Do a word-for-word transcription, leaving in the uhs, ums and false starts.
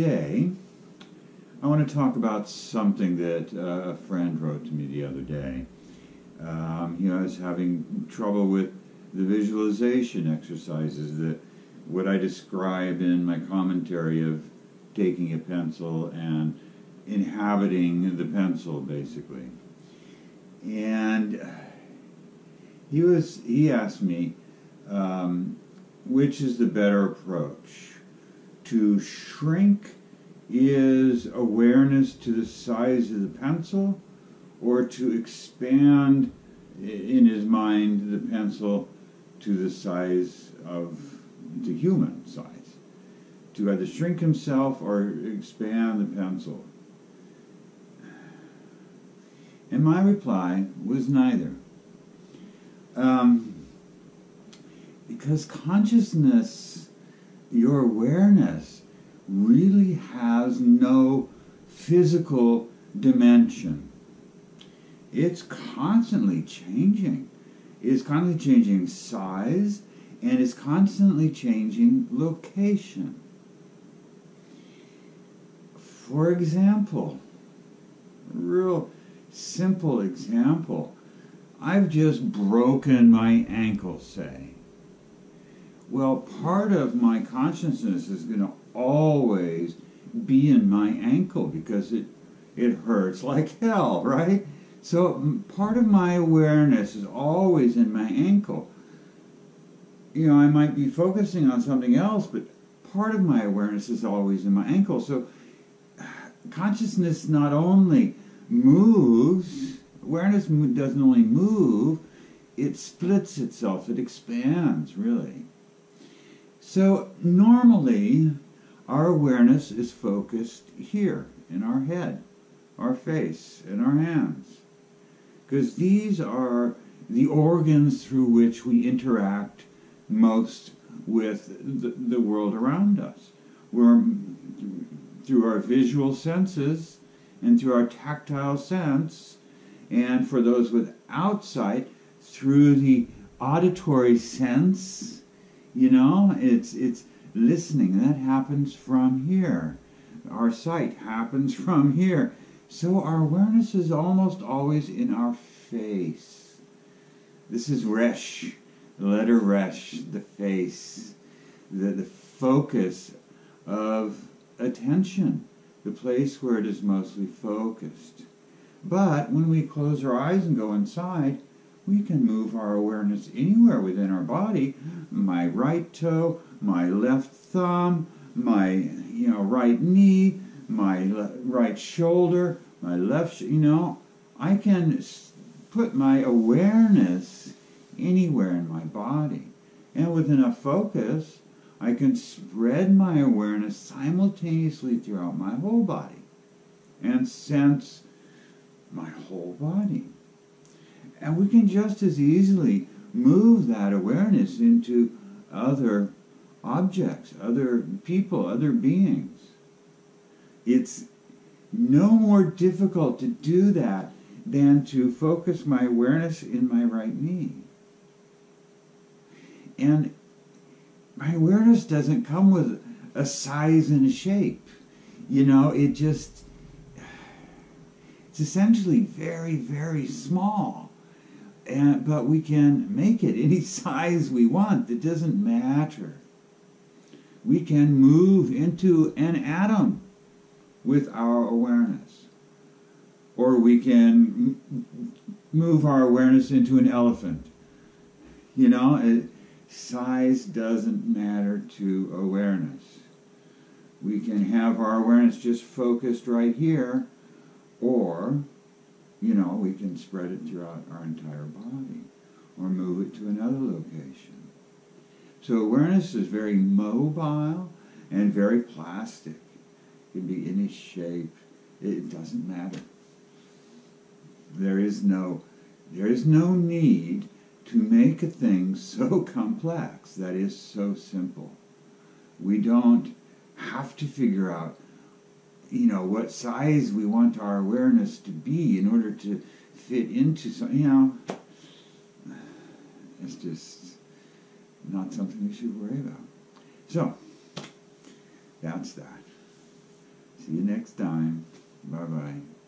today, I want to talk about something that uh, a friend wrote to me the other day. Um, he was having trouble with the visualization exercises, that what I describe in my commentary of taking a pencil and inhabiting the pencil, basically. And he was he asked me, um, which is the better approach? To shrink is awareness to the size of the pencil, or to expand in his mind the pencil to the size of the human size? To either shrink himself or expand the pencil. And my reply was neither. Um, because consciousness, your awareness, really has no physical dimension. It's constantly changing. It's constantly changing size, and it's constantly changing location. For example, a real simple example, I've just broken my ankle, say. Well, part of my consciousness is going to always be in my ankle because it, it hurts like hell, right? So part of my awareness is always in my ankle. You know, I might be focusing on something else, but part of my awareness is always in my ankle. So consciousness not only moves, awareness doesn't only move, it splits itself, it expands, really. So normally, our awareness is focused here, in our head, our face, and our hands, because these are the organs through which we interact most with the, the world around us. We're, through our visual senses and through our tactile sense, and for those without sight, through the auditory sense, you know, it's, it's listening. That happens from here. Our sight happens from here. So our awareness is almost always in our face. This is Resh, the letter Resh, the face, the, the focus of attention, the place where it is mostly focused. But when we close our eyes and go inside, we can move our awareness anywhere within our body. My right toe, my left thumb, my you know right knee, my le right shoulder, my left, sh you know, I can put my awareness anywhere in my body. And with enough focus, I can spread my awareness simultaneously throughout my whole body and sense my whole body. And we can just as easily move that awareness into other objects, other people, other beings. It's no more difficult to do that than to focus my awareness in my right knee. And my awareness doesn't come with a size and a shape. You know, it just, it's essentially very, very small. And, but we can make it any size we want. It doesn't matter. We can move into an atom with our awareness. Or we can move our awareness into an elephant. You know, it, size doesn't matter to awareness. We can have our awareness just focused right here, or, you know, we can spread it throughout our entire body, or move it to another location. So awareness is very mobile and very plastic. It can be any shape. It doesn't matter. There is no, there is no need to make a thing so complex that is so simple. We don't have to figure out, you know, what size we want our awareness to be in order to fit into something. You know, it's just not something we should worry about. So, that's that. See you next time. Bye-bye.